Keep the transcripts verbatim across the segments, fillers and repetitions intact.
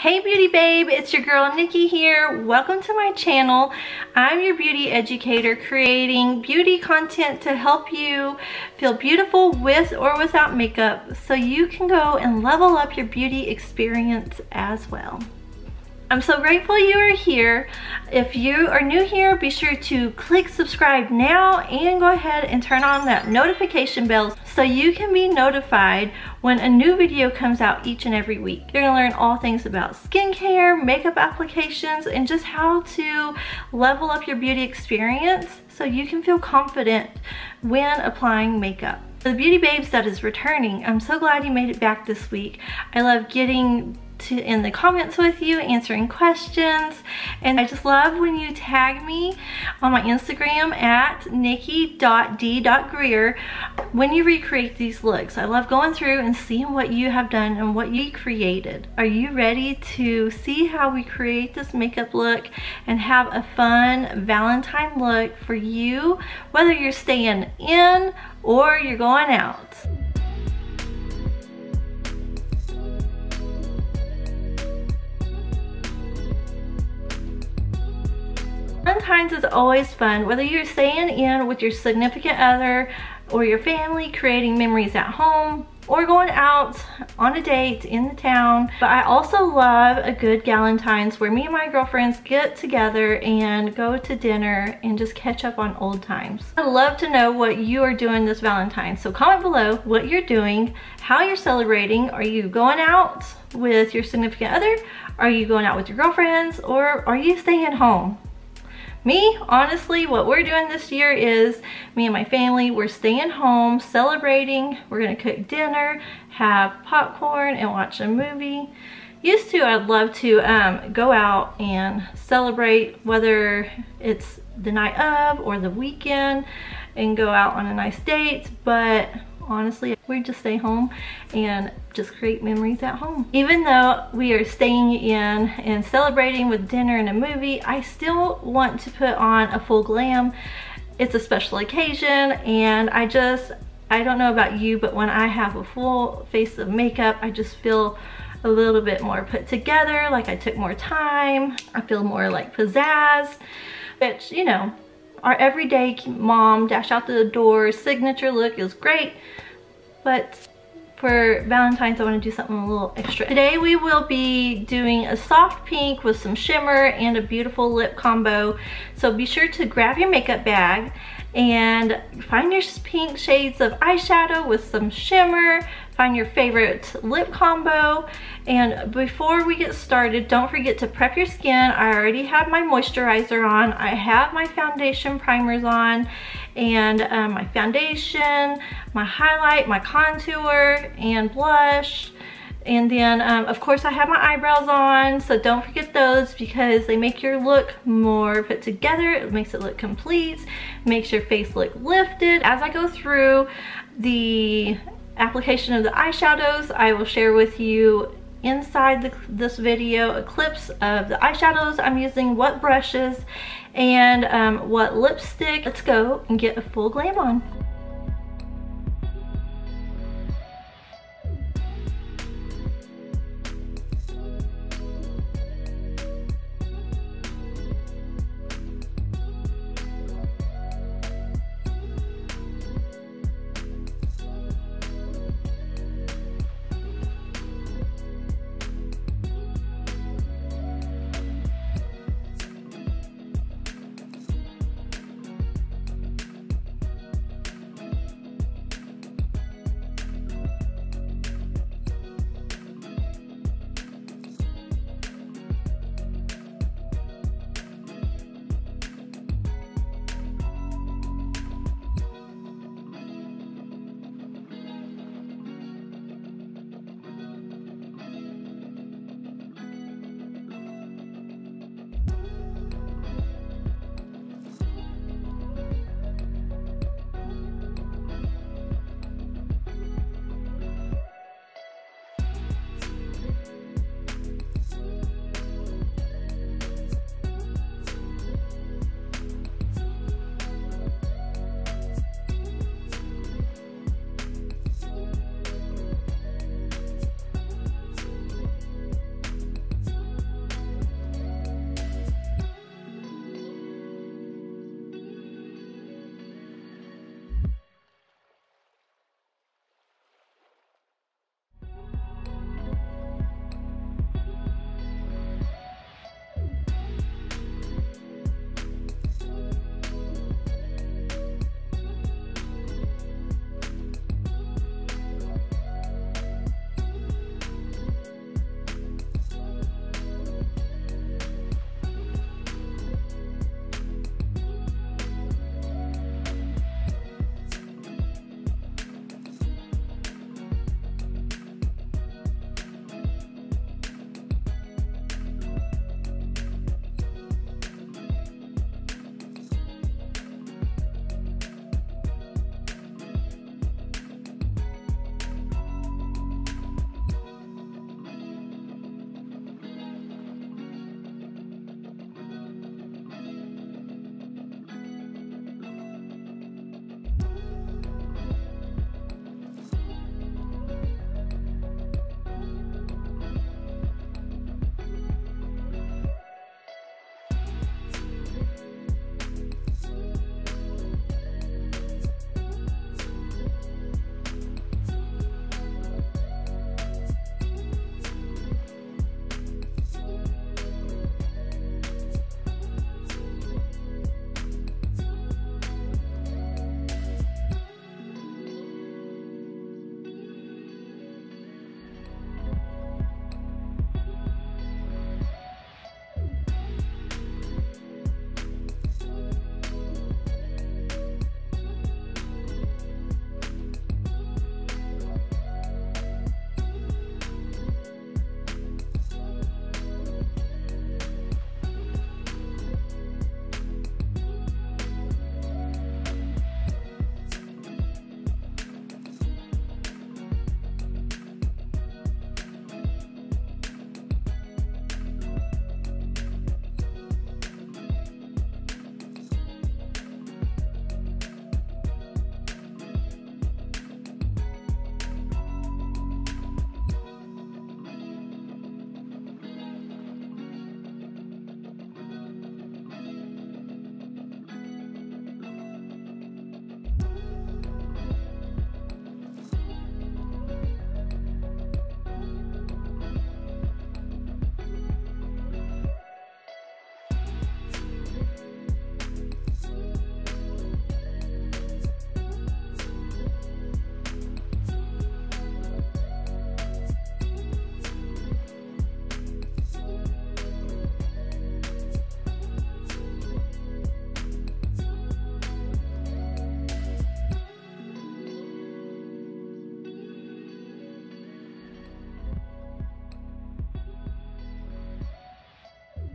Hey beauty babe, it's your girl Nikki here. Welcome to my channel. I'm your beauty educator creating beauty content to help you feel beautiful with or without makeup so you can go and level up your beauty experience as well. I'm so grateful you are here. If you are new here, be sure to click subscribe now and go ahead and turn on that notification bell so you can be notified when a new video comes out each and every week. You're gonna learn all things about skincare, makeup applications, and just how to level up your beauty experience so you can feel confident when applying makeup. For the beauty babes that is returning, I'm so glad you made it back this week. I love getting to in the comments with you, answering questions, and I just love when you tag me on my Instagram at nikki dot d dot greer when you recreate these looks. I love going through and seeing what you have done and what you created. Are you ready to see how we create this makeup look and have a fun Valentine look for you, whether you're staying in or you're going out? Valentine's is always fun, whether you're staying in with your significant other or your family, creating memories at home, or going out on a date in the town. But I also love a good Galentine's where me and my girlfriends get together and go to dinner and just catch up on old times. I'd love to know what you are doing this Valentine's. So comment below what you're doing, how you're celebrating. Are you going out with your significant other? Are you going out with your girlfriends? Or are you staying home? Me, honestly, what we're doing this year is me and my family, we're staying home, celebrating. We're gonna cook dinner, have popcorn, and watch a movie. Used to, I'd love to um, go out and celebrate, whether it's the night of or the weekend, and go out on a nice date, but honestly, we just stay home and just create memories at home. Even though we are staying in and celebrating with dinner and a movie, I still want to put on a full glam. It's a special occasion, and I just, I don't know about you, but when I have a full face of makeup, I just feel a little bit more put together, like I took more time. I feel more like pizzazz, which, you know, our everyday mom dash out the door signature look is great. But for Valentine's, I want to do something a little extra. Today we will be doing a soft pink with some shimmer and a beautiful lip combo. So be sure to grab your makeup bag and find your pink shades of eyeshadow with some shimmer. Find your favorite lip combo. And before we get started, don't forget to prep your skin. I already have my moisturizer on. I have my foundation primers on, and um, my foundation, my highlight, my contour, and blush. And then, um, of course, I have my eyebrows on, so don't forget those because they make your look more put together. It makes it look complete, makes your face look lifted. As I go through the application of the eyeshadows, I will share with you inside the, this video clips of the eyeshadows I'm using, what brushes, and um, what lipstick. Let's go and get a full glam on.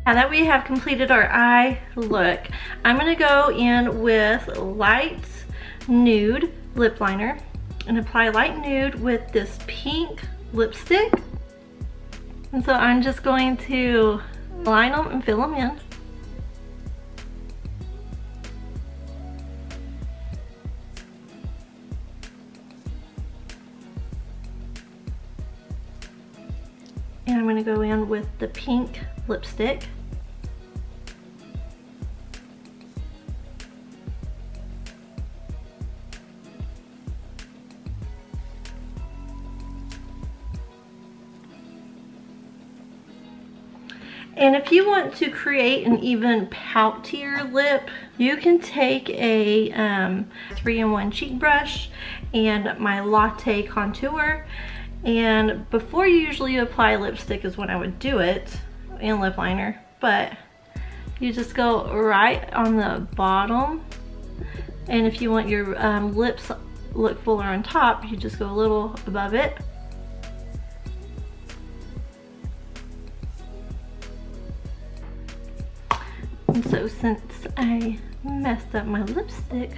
Now that we have completed our eye look, I'm gonna go in with light nude lip liner and apply light nude with this pink lipstick. And so I'm just going to line them and fill them in. And I'm going to go in with the pink lipstick. And if you want to create an even poutier lip, you can take a um, three in one cheek brush and my Latte contour. And before you usually apply lipstick is when I would do it, and lip liner, but you just go right on the bottom. And if you want your um, lips look fuller on top, you just go a little above it. And so since I messed up my lipstick,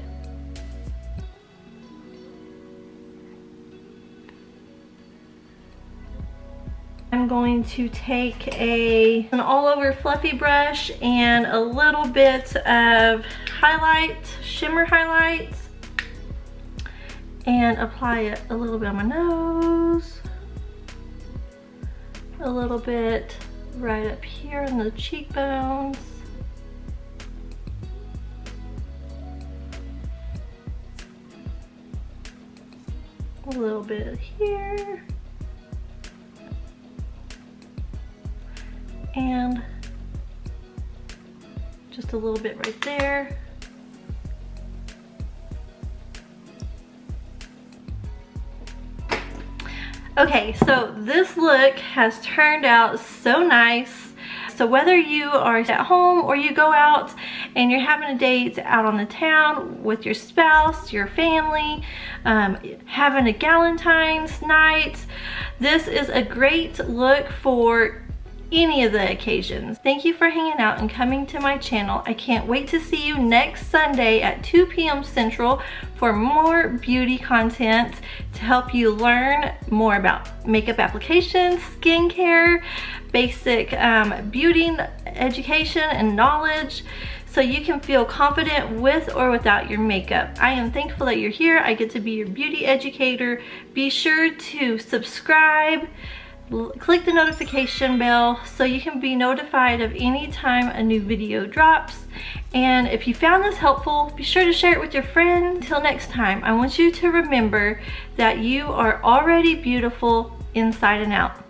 I'm going to take a, an all-over fluffy brush and a little bit of highlight, shimmer highlight, and apply it a little bit on my nose, a little bit right up here in the cheekbones. A little bit here. And just a little bit right there. Okay, so this look has turned out so nice. So whether you are at home or you go out and you're having a date out on the town with your spouse, your family, um, having a Galentine's night, this is a great look for any of the occasions. Thank you for hanging out and coming to my channel. I can't wait to see you next Sunday at two P M Central for more beauty content to help you learn more about makeup applications, skincare, basic um, beauty education and knowledge, so you can feel confident with or without your makeup. I am thankful that you're here. I get to be your beauty educator. Be sure to subscribe. Click the notification bell so you can be notified of any time a new video drops. And if you found this helpful, be sure to share it with your friends. Until next time, I want you to remember that you are already beautiful inside and out.